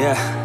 Yeah.